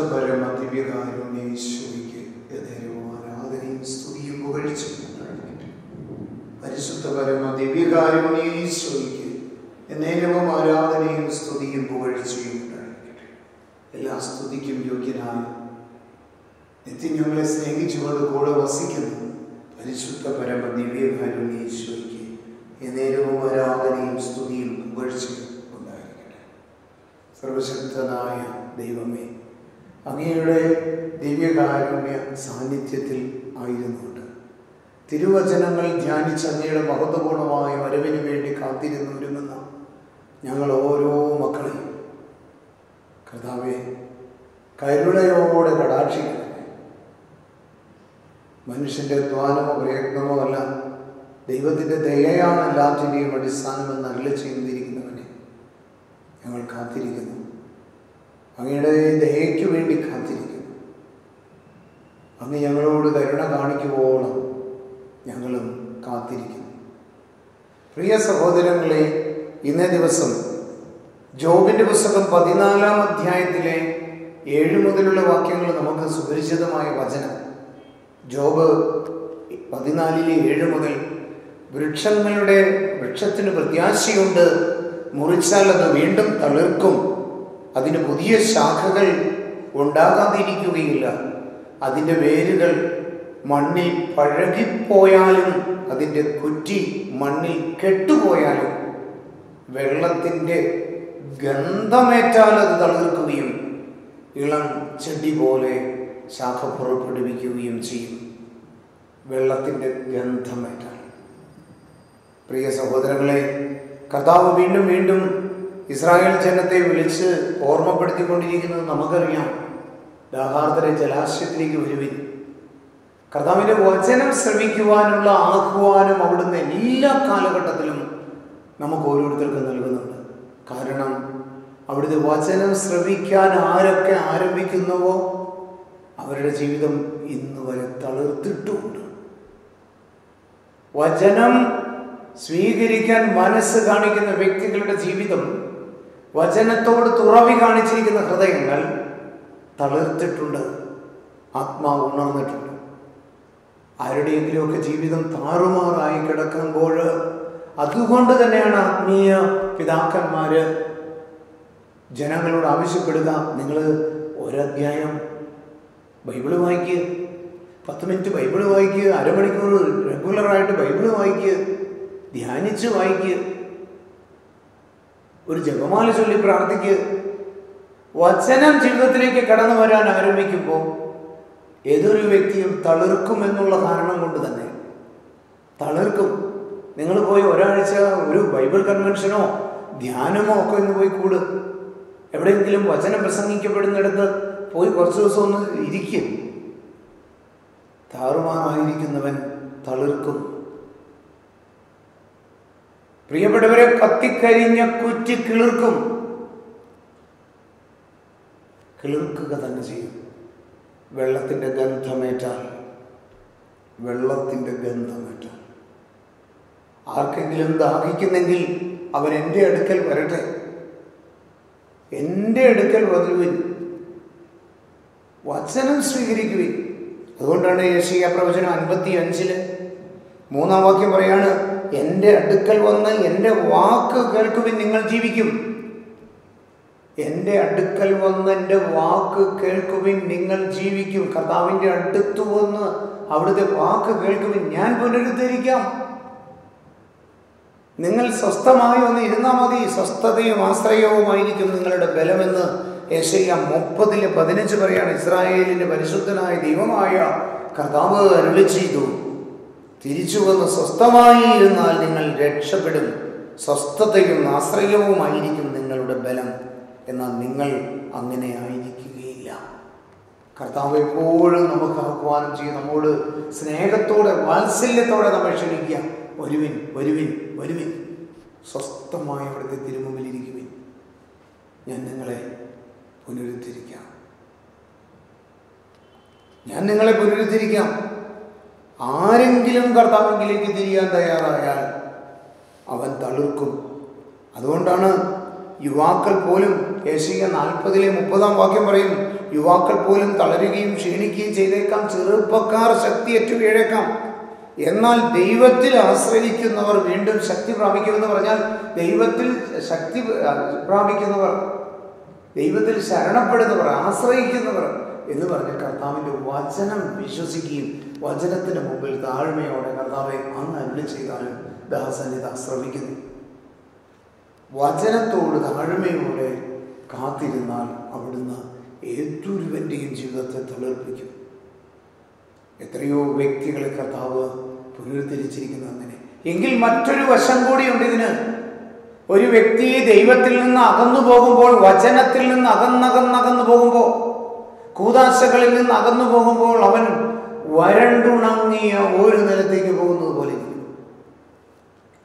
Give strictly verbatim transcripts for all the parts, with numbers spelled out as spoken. പരിശുദ്ധപരമദിവ്യകാരുണ്യേശുവിക്ക് യഥേരവും ആരാധനയും സ്തുതിയും പുകഴ്ചയും ഉണ്ടായിരിക്കട്ടെ. പരിശുദ്ധപരമദിവ്യകാരുണ്യേശുവിക്ക് യഥേരവും ആരാധനയും സ്തുതിയും പുകഴ്ചയും ഉണ്ടായിരിക്കട്ടെ. എല്ലാ സ്തുതിക്കും യോഗ്യനായ നിത്യം ഞങ്ങളെ സ്നേഹിച്ചുകൊണ്ട് കൂടെ വസിക്കുന്നു പരിശുദ്ധപരമദിവ്യകാരുണ്യേശുവിക്ക് യഥേരവും ആരാധനയും സ്തുതിയും പുകഴ്ചയും ഉണ്ടായിരിക്കട്ടെ. സർവശക്തനായ ദൈവമേ, അങ്ങയുടെ ദിവ്യകാരുണ്യ സാന്നിധ്യത്തിൽ ആയിരുന്നുകൊണ്ട് തിരുവചനങ്ങൾ ധ്യാനിച്ച് അങ്ങയുടെ മഹത്വപൂർണമായ വരവിന് വേണ്ടി കാത്തിരുന്നൊരുങ്ങുന്ന ഞങ്ങൾ ഓരോ മക്കളെയും കർത്താവേ കരുണയോടെ കടാക്ഷിക്കണമേ. മനുഷ്യൻ്റെ ധ്വാനമോ പ്രയത്നമോ അല്ല, ദൈവത്തിൻ്റെ ദയയാണ് എല്ലാത്തിൻ്റെയും അടിസ്ഥാനമെന്ന് അരുളി ചെയ്തിരിക്കുന്നവനെ ഞങ്ങൾ കാത്തിരിക്കുന്നു. അങ്ങയുടെ ദയയ്ക്ക് വേണ്ടി കാത്തിരിക്കുന്നു. അങ്ങ് ഞങ്ങളോട് കരുണ കാണിക്കുവോളം ഞങ്ങളും കാത്തിരിക്കുന്നു. പ്രിയ സഹോദരങ്ങളെ, ഇന്നേ ദിവസം ജോബിൻ്റെ പുസ്തകം പതിനാലാം അധ്യായത്തിലെ ഏഴ് മുതലുള്ള വാക്യങ്ങൾ നമുക്ക് സുപരിചിതമായ വചനം. ജോബ് പതിനാലിലെ ഏഴ് മുതൽ വൃക്ഷങ്ങളുടെ വൃക്ഷത്തിന് പ്രത്യാശയുണ്ട്, മുറിച്ചാൽ അത് വീണ്ടും തളിർക്കും, അതിന് പുതിയ ശാഖകൾ ഉണ്ടാകാതിരിക്കുകയില്ല, അതിൻ്റെ വേരുകൾ മണ്ണിൽ പഴകിപ്പോയാലും അതിൻ്റെ കുറ്റി മണ്ണിൽ കെട്ടുപോയാലും വെള്ളത്തിൻ്റെ ഗന്ധമേറ്റാൽ അത് തളിർക്കുകയും ഇളം ചെടി പോലെ ശാഖ പുറപ്പെടുവിക്കുകയും ചെയ്യും. വെള്ളത്തിൻ്റെ ഗന്ധമേറ്റാൽ പ്രിയ സഹോദരങ്ങളെ, കർത്താവ് വീണ്ടും വീണ്ടും ഇസ്രായേൽ ജനത്തെ വിളിച്ച് ഓർമ്മപ്പെടുത്തിക്കൊണ്ടിരിക്കുന്നത് നമുക്കറിയാം. ദാഹാർദ്ദരെ ജലാശയത്തിലേക്ക് വരുവിൻ. കർത്താവിൻ്റെ വചനം ശ്രമിക്കുവാനുള്ള ആഹ്വാനം അവിടുന്ന് എല്ലാ കാലഘട്ടത്തിലും നമുക്ക് ഓരോരുത്തർക്കും നൽകുന്നുണ്ട്. കാരണം അവിടുത്തെ വചനം ശ്രമിക്കാൻ ആരൊക്കെ ആരംഭിക്കുന്നുവോ അവരുടെ ജീവിതം ഇന്ന് വരെ തളിർത്തിട്ടുമുണ്ട്. വചനം സ്വീകരിക്കാൻ മനസ്സ് കാണിക്കുന്ന വ്യക്തികളുടെ ജീവിതം, വചനത്തോട് തുറവി കാണിച്ചിരിക്കുന്ന ഹൃദയങ്ങൾ തളിർത്തിട്ടുണ്ട്, ആത്മാവ് ഉണർന്നിട്ടുണ്ട്. ആരുടെയെങ്കിലുമൊക്കെ ജീവിതം താറുമാറായി കിടക്കുമ്പോൾ അതുകൊണ്ട് തന്നെയാണ് ആത്മീയ പിതാക്കന്മാർ ജനങ്ങളോട് ആവശ്യപ്പെടുക, നിങ്ങൾ ഒരധ്യായം ബൈബിള് വായിക്കുക, പത്ത് മിനിറ്റ് ബൈബിള് വായിക്കുക, അരമണിക്കൂർ റെഗുലറായിട്ട് ബൈബിള് വായിക്കുക, ധ്യാനിച്ച് വായിക്കുക, ഒരു ജപമാല ചൊല്ലി പ്രാർത്ഥിക്കുക. വചനം ജീവിതത്തിലേക്ക് കടന്നു വരാൻ ആരംഭിക്കുമ്പോൾ ഏതൊരു വ്യക്തിയും തളിർക്കുമെന്നുള്ള കാരണം കൊണ്ട് തന്നെ തളിർക്കും. നിങ്ങൾ പോയി ഒരാഴ്ച ഒരു ബൈബിൾ കൺവെൻഷനോ ധ്യാനമോ ഒക്കെ ഇന്ന് പോയി കൂടും. എവിടെയെങ്കിലും വചനം പ്രസംഗിക്കപ്പെടുന്നിടത്ത് പോയി കുറച്ച് ദിവസം ഒന്ന് ഇരിക്കും. താറുമാറായിരിക്കുന്നവൻ തളിർക്കും. പ്രിയപ്പെട്ടവരെ, കത്തിക്കരിഞ്ഞ കുറ്റി കിളിർക്കും, കിളിർക്കുക തന്നെ ചെയ്യും. വെള്ളത്തിൻ്റെ ഗന്ധമേറ്റാൽ വെള്ളത്തിൻ്റെ ഗന്ധമേറ്റാൽ ആർക്കെങ്കിലും ദാഹിക്കുന്നെങ്കിൽ അവൻ എൻ്റെ അടുക്കൽ വരട്ടെ, എൻ്റെ അടുക്കൽ വരുവിൻ, വചനം സ്വീകരിക്കുവിൻ. അതുകൊണ്ടാണ് യെശയ്യാ പ്രവചനം അൻപത്തി അഞ്ചില് മൂന്നാം വാക്യം പറയാണ്, എൻ്റെ അടുക്കൽ വന്ന് എൻ്റെ വാക്ക് കേൾക്കുവിൻ, നിങ്ങൾ ജീവിക്കും. എൻ്റെ അടുക്കൽ വന്ന് എൻ്റെ വാക്ക് കേൾക്കുവിൻ, നിങ്ങൾ ജീവിക്കും. കർത്താവിൻ്റെ അടുത്തു വന്ന് അവിടുത്തെ വാക്ക് കേൾക്കുവിൻ, ഞാൻ പുനരുദ്ധരിക്കാം. നിങ്ങൾ സ്വസ്ഥമായി ഒന്ന് ഇരുന്നാൽ മതി, സ്വസ്ഥതയും ആശ്രയവുമായിരിക്കും നിങ്ങളുടെ ബലമെന്ന് യെശയ്യാ മുപ്പതിലെ പതിനഞ്ച് പറയാണ്. ഇസ്രായേലിൻ്റെ പരിശുദ്ധനായ ദൈവമായ കർത്താവ് അരുളി ചെയ്തു, തിരിച്ചു വന്ന് സ്വസ്ഥമായി ഇരുന്നാൽ നിങ്ങൾ രക്ഷപ്പെടും, സ്വസ്ഥതയും ആശ്രയവുമായിരിക്കും നിങ്ങളുടെ ബലം. എന്നാൽ നിങ്ങൾ അങ്ങനെ ആയിരിക്കുകയില്ല. കർത്താവ് എപ്പോഴും നമുക്ക് ആഹ്വാനം ചെയ്യും, നമ്മോട് സ്നേഹത്തോടെ വാത്സല്യത്തോടെ നമ്മെ ക്ഷണിക്കുക, ഒരുവിൻ ഒരുവിൻ ഒരുവിൻ, സ്വസ്ഥമായ അവിടുത്തെ തിരുമുമ്പിലിരിക്കുവിൻ, ഞാൻ നിങ്ങളെ പുനരുദ്ധരിക്കാം, ഞാൻ നിങ്ങളെ പുനരുദ്ധരിക്കാം. ആരെങ്കിലും കർത്താവിലേക്ക് തിരിയാൻ തയ്യാറായാൽ അവൻ തളിർക്കും. അതുകൊണ്ടാണ് യുവാക്കൾ പോലും യെശയ്യാ നാൽപ്പതിലെ മുപ്പതാം വാക്യം പറയും, യുവാക്കൾ പോലും തളരുകയും ക്ഷീണിക്കുകയും ചെയ്തേക്കാം, ചെറുപ്പക്കാർ ശക്തിയേറ്റു വീഴേക്കാം. എന്നാൽ ദൈവത്തിൽ ആശ്രയിക്കുന്നവർ വീണ്ടും ശക്തി പ്രാപിക്കുമെന്ന് പറഞ്ഞാൽ ദൈവത്തിൽ ശക്തി പ്രാപിക്കുന്നവർ, ദൈവത്തിൽ ശരണപ്പെടുന്നവർ, ആശ്രയിക്കുന്നവർ എന്ന് പറഞ്ഞ കർത്താവിൻ്റെ വചനം വിശ്വസിക്കുകയും വചനത്തിൻ്റെ മുമ്പിൽ താഴ്മയോടെ കർത്താവെ അങ്ങ് അരുളി ചെയ്താലും ദാസനെ ശ്രമിക്കുന്നു. വചനത്തോട് താഴ്മയോടെ കാത്തിരുന്നാൽ അവിടുന്ന് ഏതൊരുവൻ്റെയും ജീവിതത്തെ തളർപ്പിക്കും. എത്രയോ വ്യക്തികളെ കർത്താവ് പുനരുദ്ധരിച്ചിരിക്കുന്ന അങ്ങനെ എങ്കിൽ മറ്റൊരു വശം കൂടിയുണ്ട് ഇതിന്. ഒരു വ്യക്തി ദൈവത്തിൽ നിന്ന് അകന്നു പോകുമ്പോൾ, വചനത്തിൽ നിന്ന് അകന്നകന്നകന്നു പോകുമ്പോൾ, കൂദാശകളിൽ നിന്ന് അകന്നു പോകുമ്പോൾ അവൻ വരണ്ടുണങ്ങിയ ഒരു നിലത്തേക്ക് പോകുന്നത് പോലെ ഇരിക്കും.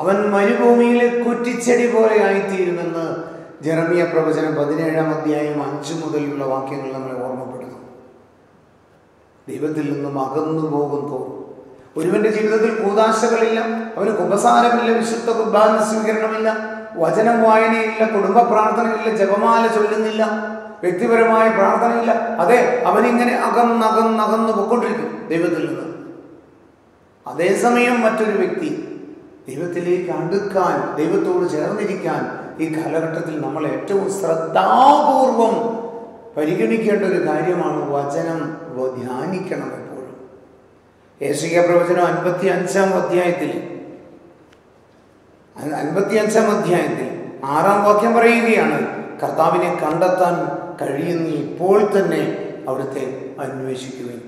അവൻ മരുഭൂമിയിലെ കുറ്റിച്ചെടി പോലെയായിത്തീരുമെന്ന് ജെറമിയ പ്രവചനം പതിനേഴാം അധ്യായം അഞ്ചു മുതലുള്ള വാക്യങ്ങൾ നമ്മളെ ഓർമ്മപ്പെടുത്തും. ദൈവത്തിൽ നിന്നും അകന്നു പോകുമ്പോൾ ഒരുവന്റെ ജീവിതത്തിൽ കൂദാശകളില്ല, അവന് കുമ്പസാരമില്ല, വിശുദ്ധ കുർബാന സ്വീകരണമില്ല, വചനം വായനയില്ല, കുടുംബ പ്രാർത്ഥനയില്ല, ജപമാല ചൊല്ലുന്നില്ല, വ്യക്തിപരമായ പ്രാർത്ഥനയില്ല. അതെ, അവനിങ്ങനെ അകന്നകന്നകന്ന് പൊക്കൊണ്ടിരിക്കും ദൈവത്തിൽ നിന്ന്. അതേസമയം മറ്റൊരു വ്യക്തി ദൈവത്തിലേക്ക് അടുക്കാൻ, ദൈവത്തോട് ചേർന്നിരിക്കാൻ ഈ കാലഘട്ടത്തിൽ നമ്മൾ ഏറ്റവും ശ്രദ്ധാപൂർവം പരിഗണിക്കേണ്ട ഒരു കാര്യമാണ് വചനം. ധ്യാനിക്കണം എപ്പോഴും. യെശയ്യാ പ്രവചനം അൻപത്തി അഞ്ചാം അധ്യായത്തിൽ അൻപത്തി അഞ്ചാം അധ്യായത്തിൽ ആറാം വാക്യം പറയുകയാണ്, കർത്താവിനെ കണ്ടെത്താൻ കഴിയുന്ന ഇപ്പോൾ തന്നെ അവിടുത്തെ അന്വേഷിക്കുവിൻ,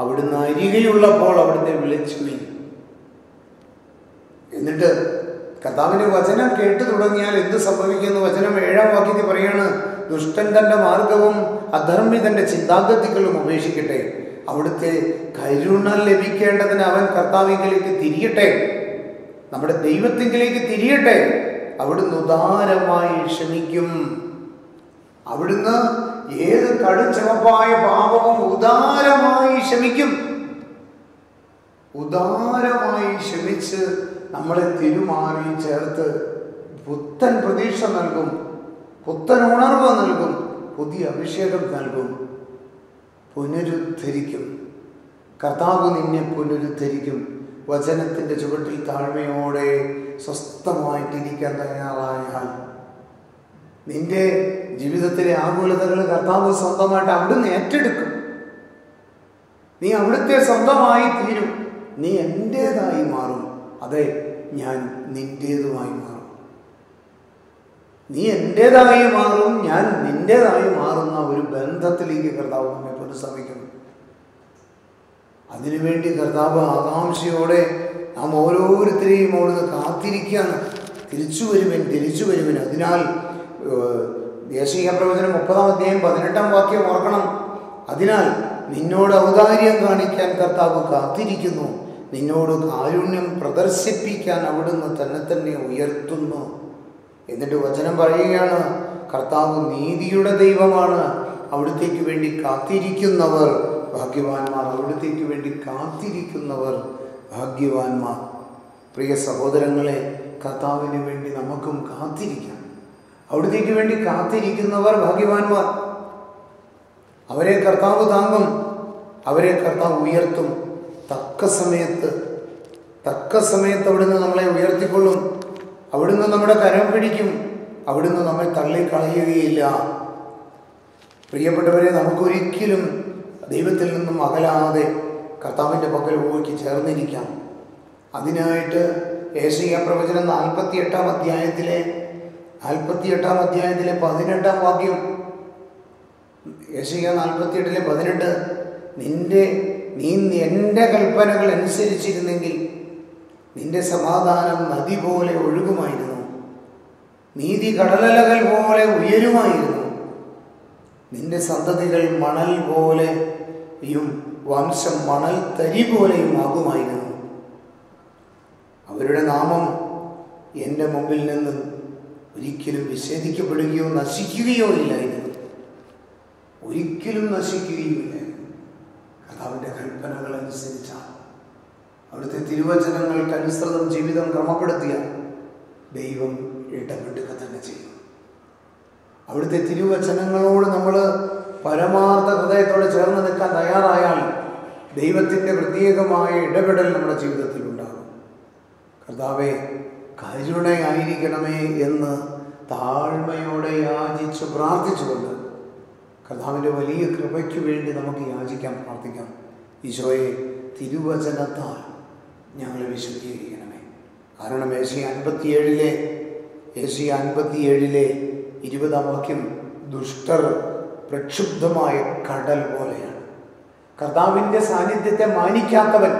അവിടുന്ന് അരികെയുള്ളപ്പോൾ അവിടുത്തെ വിളിച്ചുവിൻ. എന്നിട്ട് കർത്താവിൻ്റെ വചനം കേട്ടു തുടങ്ങിയാൽ എന്ത് സംഭവിക്കുമെന്ന് വചനം ഏഴാം വാക്യത്തിൽ പറയാണ്, ദുഷ്ടൻ തൻ്റെ മാർഗവും അധർമ്മി തൻ്റെ ചിന്താഗതികളും ഉപേക്ഷിക്കട്ടെ, അവിടുത്തെ കരുണ ലഭിക്കേണ്ടതിന് അവൻ കർത്താവിലേക്ക് തിരിയട്ടെ, നമ്മുടെ ദൈവത്തിലേക്ക് തിരിയട്ടെ. അവിടുന്ന് ഉദാരമായി ക്ഷമിക്കും. അവിടുന്ന് ഏത് കടുച്ചവപ്പായ പാപവും ഉദാരമായി ക്ഷമിക്കും. ഉദാരമായി ക്ഷമിച്ച് നമ്മളെ തിരുമാറി ചേർത്ത് പുത്തൻ പ്രതീക്ഷ നൽകും, പുത്തൻ ഉണർവ് നൽകും, പുതിയ അഭിഷേകം നൽകും, പുനരുദ്ധരിക്കും. കർത്താവ് നിന്നെ പുനരുദ്ധരിക്കും. വചനത്തിൻ്റെ ചുവട്ടിൽ താഴ്മയോടെ സ്വസ്ഥമായിട്ടിരിക്കാൻ തയ്യാറായാൽ നിന്റെ ജീവിതത്തിലെ ആകുലതകൾ കർത്താവ് സ്വന്തമായിട്ട് അവിടുന്ന് ഏറ്റെടുക്കും. നീ അവിടുത്തെ സ്വന്തമായി തീരും. നീ എൻ്റേതായി മാറും. അതെ, ഞാൻ നിൻ്റേതുമായി മാറും. നീ എൻ്റേതായി മാറും, ഞാൻ നിൻ്റേതായി മാറുന്ന ഒരു ബന്ധത്തിലേക്ക് കർത്താവ് നമ്മെ പുനഃസമീപിക്കും. അതിനുവേണ്ടി കർത്താവ് ആകാംക്ഷയോടെ നാം ഓരോരുത്തരെയും ഓടുന്ന് കാത്തിരിക്കുകയാണ്. തിരിച്ചു വരുവൻ, തിരിച്ചു വരുവൻ. അതിനാൽ യെശയ്യാ പ്രവചനം മുപ്പതാം അധ്യായം പതിനെട്ടാം വാക്യം ഓർക്കണം. അതിനാൽ നിന്നോട് ഔദാര്യം കാണിക്കാൻ കർത്താവ് കാത്തിരിക്കുന്നു, നിന്നോട് കാരുണ്യം പ്രദർശിപ്പിക്കാൻ അവിടുന്ന് തന്നെ തന്നെ ഉയർത്തുന്നു. എന്നിട്ട് വചനം പറയുകയാണ്, കർത്താവ് നീതിയുടെ ദൈവമാണ്, അവിടുത്തേക്ക് വേണ്ടി കാത്തിരിക്കുന്നവർ ഭാഗ്യവാന്മാർ, അവിടുത്തേക്ക് വേണ്ടി കാത്തിരിക്കുന്നവർ ഭാഗ്യവാന്മാർ. പ്രിയ സഹോദരങ്ങളെ, കർത്താവിന് വേണ്ടി നമുക്കും കാത്തിരിക്കാം. അവിടുത്തേക്ക് വേണ്ടി കാത്തിരിക്കുന്നവർ ഭാഗ്യവാന്മാർ. അവരെ കർത്താവ് താങ്ങും, അവരെ കർത്താവ് ഉയർത്തും. തക്ക സമയത്ത് തക്ക സമയത്ത് അവിടുന്ന് നമ്മളെ ഉയർത്തിക്കൊള്ളും. അവിടുന്ന് നമ്മുടെ കരം പിടിക്കും. അവിടുന്ന് നമ്മെ തള്ളിക്കളയുകയില്ല. പ്രിയപ്പെട്ടവരെ, നമുക്കൊരിക്കലും ദൈവത്തിൽ നിന്നും അകലാതെ കർത്താവിൻ്റെ പക്കൽ പോയി ചേർന്നിരിക്കാം. അതിനായിട്ട് യെശയ്യാ പ്രവചനം നാൽപ്പത്തി എട്ടാം അധ്യായത്തിലെ നാൽപ്പത്തി എട്ടാം അധ്യായത്തിലെ പതിനെട്ടാം വാക്യം, യെശയ്യാ നാൽപ്പത്തി എട്ടിലെ പതിനെട്ട്, നിന്റെ നീ എൻ്റെ കൽപ്പനകൾ അനുസരിച്ചിരുന്നെങ്കിൽ നിന്റെ സമാധാനം നദി പോലെ ഒഴുകുമായിരുന്നു, നീതി കടലലകൾ പോലെ ഉയരുമായിരുന്നു, നിന്റെ സന്തതികൾ മണൽ പോലെയും വംശം മണൽ തരി പോലെയും ആകുമായിരുന്നു, അവരുടെ നാമം എൻ്റെ മുമ്പിൽ നിന്ന് ഒരിക്കലും വിച്ഛേദിക്കപ്പെടുകയോ നശിക്കുകയോ ഇല്ലായിരുന്നു, ഒരിക്കലും നശിക്കുകയുമില്ല. കർത്താവിൻ്റെ കൽപ്പനകൾ അനുസരിച്ചാണ്, അവിടുത്തെ തിരുവചനങ്ങൾക്കനുസൃതം ജീവിതം ക്രമപ്പെടുത്തിയ ദൈവം ഇടപെടുക തന്നെ ചെയ്യും. അവിടുത്തെ തിരുവചനങ്ങളോട് നമ്മൾ പരമാർത്ഥ ഹൃദയത്തോട് ചേർന്ന് നിൽക്കാൻ തയ്യാറായാൽ ദൈവത്തിൻ്റെ പ്രത്യേകമായ ഇടപെടൽ നമ്മുടെ ജീവിതത്തിൽ ഉണ്ടാകും. കർത്താവേ കരുണയായിരിക്കണമേ എന്ന് താഴ്മയോടെ യാചിച്ച് പ്രാർത്ഥിച്ചുകൊണ്ട് കർത്താവിൻ്റെ വലിയ കൃപയ്ക്ക് വേണ്ടി നമുക്ക് യാചിക്കാം, പ്രാർത്ഥിക്കാം. ഈശോയെ തിരുവചനത്താൽ ഞങ്ങളെ വിശദീകരിക്കണമേ. കാരണം ഏശയ്യ അൻപത്തിയേഴിലെ ഏശയ്യ അൻപത്തിയേഴിലെ ഇരുപതാം വാക്യം ദുഷ്ടർ പ്രക്ഷുബ്ധമായ കടൽ പോലെയാണ്. കർത്താവിൻ്റെ സാന്നിധ്യത്തെ മാനിക്കാത്തവൻ,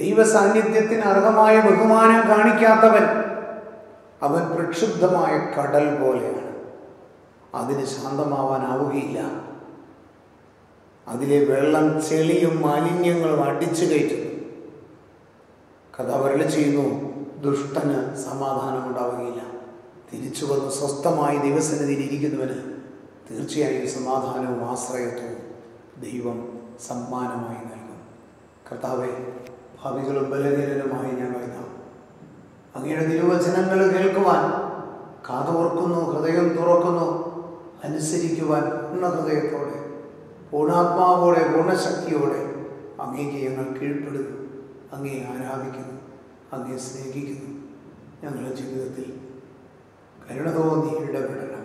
ദൈവസാന്നിധ്യത്തിന് അർഹമായ ബഹുമാനം കാണിക്കാത്തവൻ അവൻ പ്രക്ഷുബ്ധമായ കടൽ പോലെയാണ്. അതിന് ശാന്തമാവാനാവുകയില്ല. അതിലെ വെള്ളം ചെളിയും മാലിന്യങ്ങളും അടിച്ചു കയറ്റുന്നു. കഥ വരളി ചെയ്യുന്നു, ദുഷ്ടന് സമാധാനം ഉണ്ടാവുകയില്ല. തിരിച്ചു വന്ന് സ്വസ്ഥമായി ദൈവസന്നിധിയിൽ ഇരിക്കുന്നവന് തീർച്ചയായും സമാധാനവും ആശ്രയത്വവും ദൈവം സമ്മാനമായി നൽകും. കർത്താവെ ഭാവികളും ബലഹീനരുമായി ഞങ്ങൾ ഇതാം അങ്ങയുടെ തിരുവചനങ്ങൾ കേൾക്കുവാൻ കാതോർക്കുന്നു, ഹൃദയം തുറക്കുന്നു, അനുസരിക്കുവാൻ പൂർണ്ണ ഹൃദയത്തോടെ പൂർണ്ണാത്മാവോടെ പൂർണ്ണശക്തിയോടെ അങ്ങേക്ക് ഞങ്ങൾ കീഴ്പ്പെടുന്നു, അങ്ങയെ ആരാധിക്കുന്നു, അങ്ങയെ സ്നേഹിക്കുന്നു. ഞങ്ങളുടെ ജീവിതത്തിൽ കരുണ തോന്നി ഇടപെടണം.